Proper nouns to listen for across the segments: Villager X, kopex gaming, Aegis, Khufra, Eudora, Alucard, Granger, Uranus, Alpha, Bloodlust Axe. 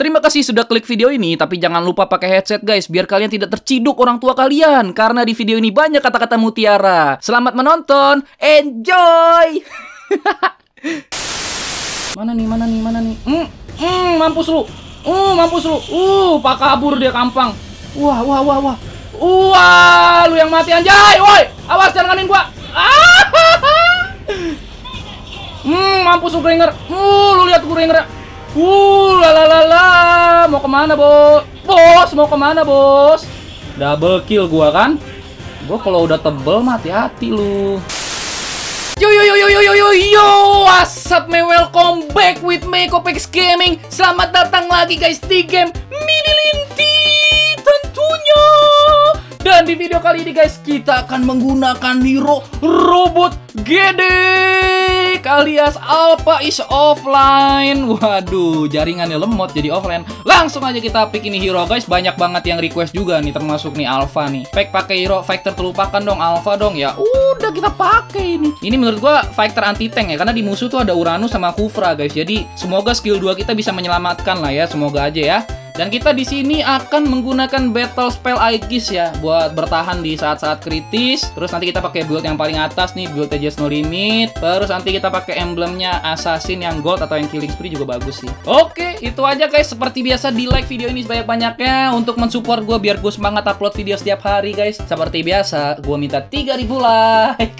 Terima kasih sudah klik video ini, tapi jangan lupa pakai headset guys, biar kalian tidak terciduk orang tua kalian, karena di video ini banyak kata-kata mutiara. Selamat menonton, enjoy! Mana nih? Mampus lu, mampus lu, pak kabur dia kampang. Wah, lu yang mati anjay, woi, awas jangan nganin gua. Mampus lu Granger, lu lihat gua Granger. Mau kemana bos? Double kill gua kan? Gua kalau udah tebel mati hati lu. Yo, what's up me? Welcome back with me Kopex Gaming. Selamat datang lagi guys di game Mini Linti tentunya. Dan di video kali ini guys kita akan menggunakan hero robot Gede alias Alpha is offline. Waduh, jaringannya lemot jadi offline. Langsung aja kita pick ini hero guys. Banyak banget yang request juga nih, termasuk nih Alpha nih. Pack pakai hero fighter terlupakan dong, Alpha dong ya. Udah kita pakai ini. Ini menurut gua fighter anti tank ya, karena di musuh tuh ada Uranus sama Khufra guys. Jadi semoga skill 2 kita bisa menyelamatkan lah ya, semoga aja ya. Dan kita di sini akan menggunakan battle spell Aegis ya, buat bertahan di saat-saat kritis. Terus nanti kita pakai build yang paling atas nih, build Aegis No Limit. Terus nanti kita pakai emblemnya Assassin yang gold atau yang Killing Spree juga bagus sih. Oke, itu aja guys. Seperti biasa di like video ini sebanyak-banyaknya untuk mensupport gue biar gue semangat upload video setiap hari guys. Seperti biasa, gue minta 3000 like.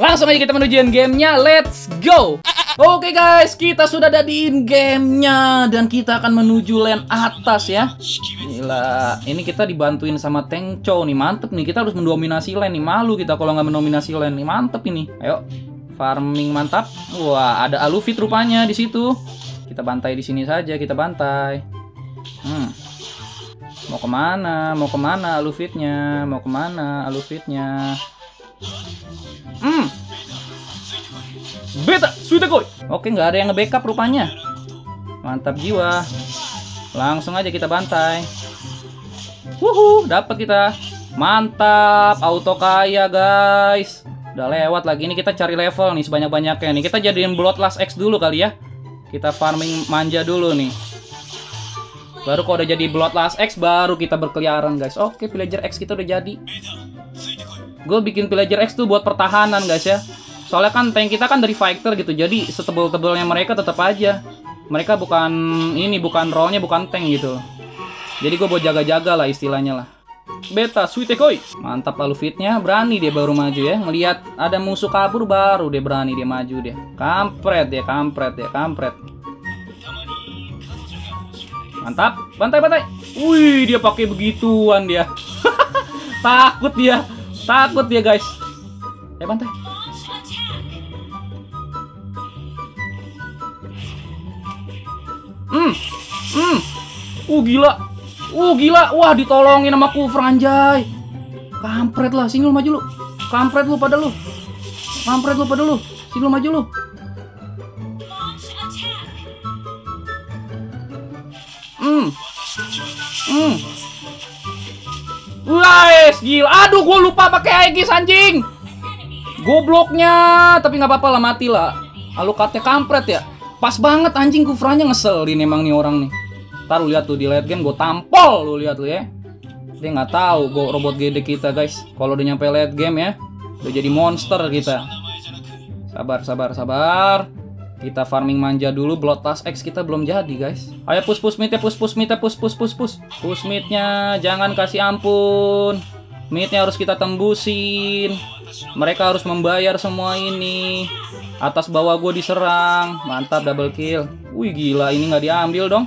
Langsung aja kita menuju in-gamenya. Let's go! Oke guys, kita sudah ada di in-gamenya dan kita akan menuju lane atas ya. Gila, ini kita dibantuin sama tank cow nih, mantep nih. Kita harus mendominasi lane nih, malu kita kalau nggak mendominasi lane nih, mantep ini. Ayo, farming mantap. Wah, ada Alufit rupanya di situ. Kita bantai di sini saja, kita bantai. Mau kemana? Alufitnya? Beta, sudah koi. Oke, nggak ada yang nge-backup rupanya. Mantap jiwa. Langsung aja kita bantai. Wuhu, dapat kita. Mantap, auto kaya guys. Udah lewat lagi. Ini kita cari level nih sebanyak-banyaknya nih. Kita jadiin Bloodlust Axe dulu kali ya. Kita farming manja dulu nih. Baru kalau udah jadi Bloodlust Axe baru kita berkeliaran guys. Oke, Villager X kita udah jadi. Gue bikin Villager X tuh buat pertahanan guys ya. Soalnya kan tank kita kan dari fighter gitu. Jadi setebel-tebelnya mereka tetap aja. Mereka bukan ini, bukan role-nya, bukan tank gitu. Jadi gue buat jaga-jaga lah istilahnya lah. Beta, sweet koi. Mantap lalu fitnya. Berani dia baru maju ya. Ngelihat ada musuh kabur baru dia berani dia maju dia. Kampret. Mantap. Bantai. Wih, dia pakai begituan dia. Takut dia guys. Eh, bantai. Gila. Wah, ditolongin sama Khufra anjay. Kampret lah, sini lu maju lu. Kampret lu pada lu. Sini lu maju lu. Guys, gila. Aduh, gua lupa pakai Aegis anjing. Gobloknya, tapi nggak apa-apa lah, mati lah. Alucardnya kampret ya. Pas banget anjing, Khufranya ngeselin emang nih orang nih. Ntar lu lihat tuh di late game gue tampol, lu lihat lu ya. Dia nggak tahu gue robot gede kita guys. Kalau udah nyampe late game ya, udah jadi monster kita. Sabar. Kita farming manja dulu. Bloodlust Axe kita belum jadi guys. Ayo push mid ya. Push midnya, jangan kasih ampun. Midnya harus kita tembusin. Mereka harus membayar semua ini. Atas bawah gue diserang. Mantap double kill. Wih gila, ini nggak diambil dong.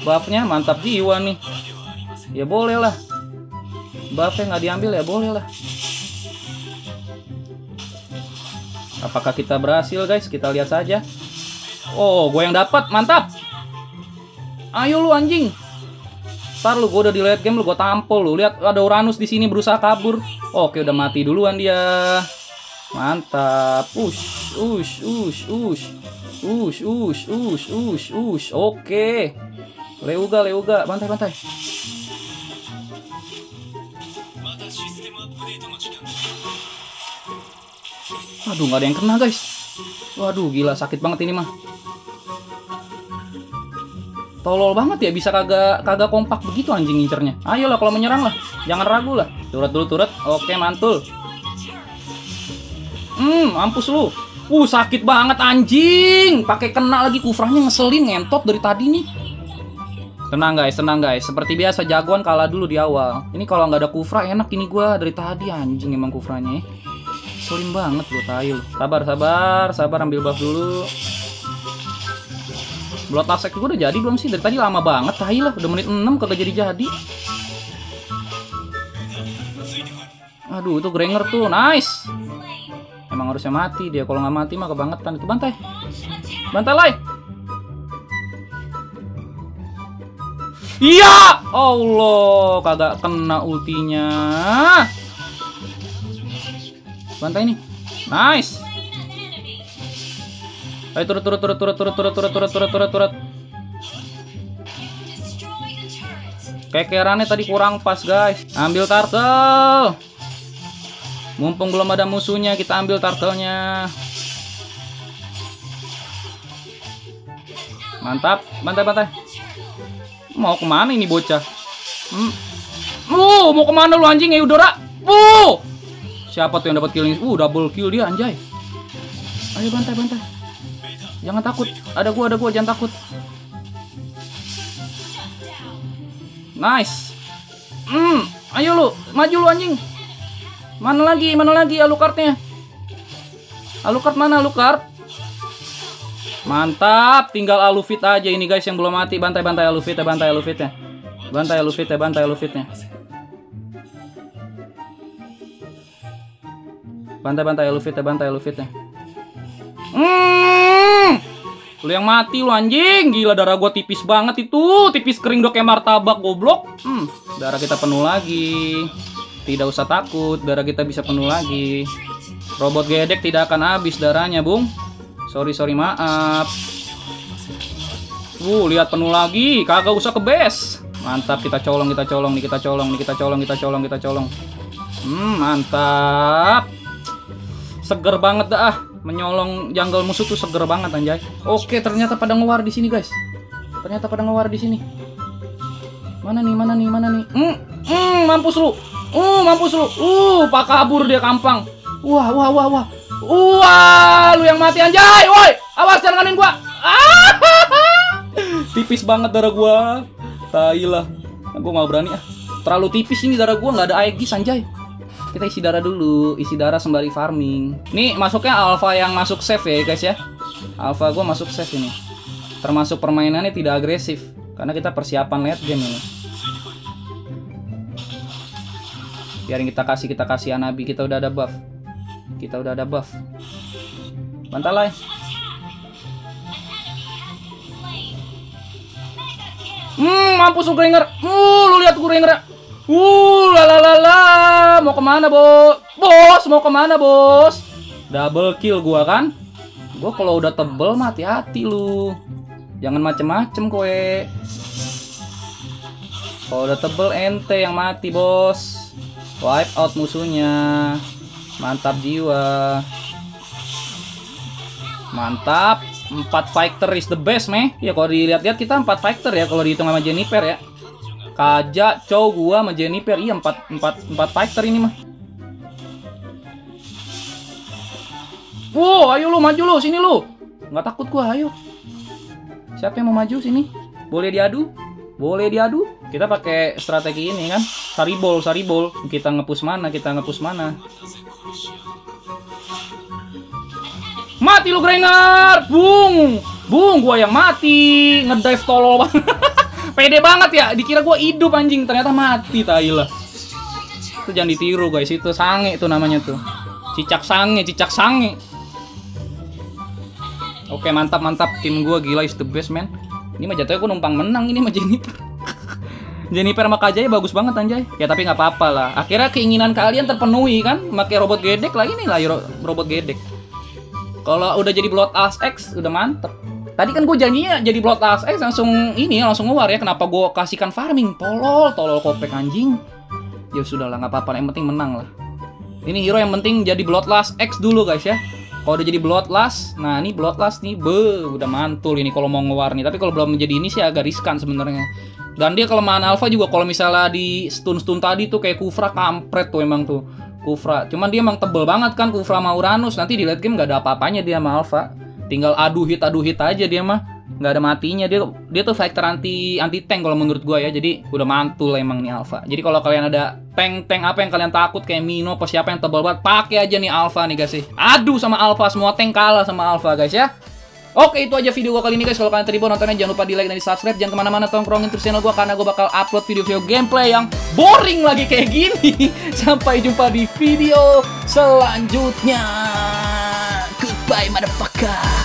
Buffnya mantap jiwa nih. Ya boleh lah. Buffnya nggak diambil ya boleh lah. Apakah kita berhasil guys? Kita lihat saja. Oh, gue yang dapat. Mantap. Ayo lu anjing. Ntar lu, gue udah di late game lu gue tampol lu. Lihat ada Uranus di sini berusaha kabur. Oke, udah mati duluan dia. Mantap. Push. Oke. Leuga, bantai. Aduh, nggak ada yang kena guys. Waduh, gila sakit banget ini mah. Tolol banget ya, bisa kagak kompak begitu anjing ngincernya. Ayolah kalau menyerang lah, jangan ragu lah. Turut dulu turut, oke mantul. Mampus lu. Sakit banget anjing. Pakai kena lagi, Khufranya ngeselin ngentot dari tadi nih. Tenang guys, seperti biasa jagoan kalah dulu di awal. Ini kalau nggak ada Khufra enak ini gua dari tadi anjing emang Khufranya. Ngeselin banget gua tayo. Sabar ambil buff dulu. Bloodlust Axe gue udah jadi belum sih? Dari tadi lama banget, tai lah. Udah menit 6 kagak jadi-jadi. Aduh, itu Granger tuh, nice. Emang harusnya mati dia, kalau nggak mati mah kebangetan. Itu bantai. Bantai lah. Iya! Allah, kagak kena ultinya. Bantai nih. Nice. Ayo turut. Kekerannya tadi kurang pas guys. Ambil turtle. Mumpung belum ada musuhnya, kita ambil turtle-nya. Mantap, bantai. Mau kemana ini bocah? Mau kemana lu anjing Eudora? Siapa tuh yang dapat kill ini? Double kill dia anjay. Ayo bantai. Jangan takut, ada gua, jangan takut. Nice. Ayo lu, maju lu anjing. Mana lagi Alucardnya? Alucard? Mantap, tinggal Alufit aja ini guys yang belum mati. Bantai Alufitnya. Lu yang mati lu anjing. Gila darah gua tipis banget itu. Tipis kering dok kayak martabak goblok. Darah kita penuh lagi. Tidak usah takut, darah kita bisa penuh lagi. Robot gedek tidak akan habis darahnya bung. Sorry maaf. Lihat penuh lagi. Kagak usah ke base. Mantap, kita colong. Mantap. Seger banget dah. Menyolong jungle musuh tuh seger banget anjay. Oke, ternyata pada ngewar di sini guys. Mana nih? Mampus lu. Pak kabur dia kampang. Wah. Lu yang mati anjay. Woi, awas jangan kanin gua. Tipis banget darah gua. Tai lah. Gua nggak berani ah. Terlalu tipis ini darah gua, nggak ada Aegis anjay. Kita isi darah dulu, sembari farming. Nih masuknya alpha yang masuk safe ya guys ya. Alpha gue masuk safe ini. Termasuk permainannya tidak agresif, karena kita persiapan late game ini. Biarin kita kasih Anabi, kita udah ada buff. Bantalai. Mampus lu Granger. Lu lihat Granger. Mau kemana bos? Mau kemana bos? Double kill gua kan? Gua kalau udah tebel mah hati-hati lu. Jangan macem-macem kowe. Kalau udah tebel ente yang mati bos. Wipe out musuhnya. Mantap jiwa. Mantap. 4 fighter is the best meh. Ya kalau dilihat-lihat kita 4 fighter ya kalau dihitung sama Jennifer ya. Kaja, cow gua sama Jennifer. Iya, 4 fighter ini mah. Ayo lu maju lu, sini lu. Nggak takut gua, ayo. Siapa yang mau maju sini? Boleh diadu. Kita pakai strategi ini kan. Saribol. Kita ngepush mana. Mati lu Granger. Bung, gua yang mati. Ngedive tolol banget. Pede banget ya, dikira gue hidup anjing, ternyata mati tailah. Itu jangan ditiru guys, itu sange itu namanya tuh. Cicak sange. Oke, mantap. Tim gue gila is the best man. Ini mah jatuhnya gue numpang menang ini mah Jennifer. Jennifer sama Kajaya bagus banget anjay. Ya tapi nggak apa-apa lah. Akhirnya keinginan kalian terpenuhi kan, pakai robot gedek lagi nih lah, robot gedek. Kalau udah jadi Bloodlust Axe udah mantep. Tadi kan gue janjinya jadi Bloodlust Axe langsung ngewar ya. Kenapa gue kasihkan farming? Tolol kopek anjing. Ya sudahlah, nggak apa-apa. Yang penting menang lah. Ini hero yang penting jadi Bloodlust Axe dulu guys ya. Kalau udah jadi Bloodlust, nah ini Bloodlust nih, udah mantul ini kalau mau ngewarni. Tapi kalau belum menjadi ini sih agak riskan sebenarnya. Dan dia kelemahan alpha juga kalau misalnya di stun-stun tadi tuh kayak Khufra kampret tuh emang tuh. Khufra, cuman dia emang tebel banget kan Khufra sama Uranus. Nanti di late game nggak ada apa-apanya dia sama alpha. Tinggal adu hit aja dia mah. Nggak ada matinya, dia tuh fighter anti tank kalau menurut gua ya. Jadi udah mantul emang nih alpha. Jadi kalau kalian ada tank apa yang kalian takut kayak Mino apa siapa yang tebal banget, pakai aja nih alpha nih guys sih. Aduh sama alpha, semua tank kalah sama alpha guys ya. Oke, itu aja video gua kali ini guys. Kalau kalian terhibur nontonnya, jangan lupa di like dan di subscribe. Jangan kemana-mana, tongkrongin terus channel gua karena gua bakal upload video-video gameplay yang boring lagi kayak gini. Sampai jumpa di video selanjutnya. Goodbye motherfucker.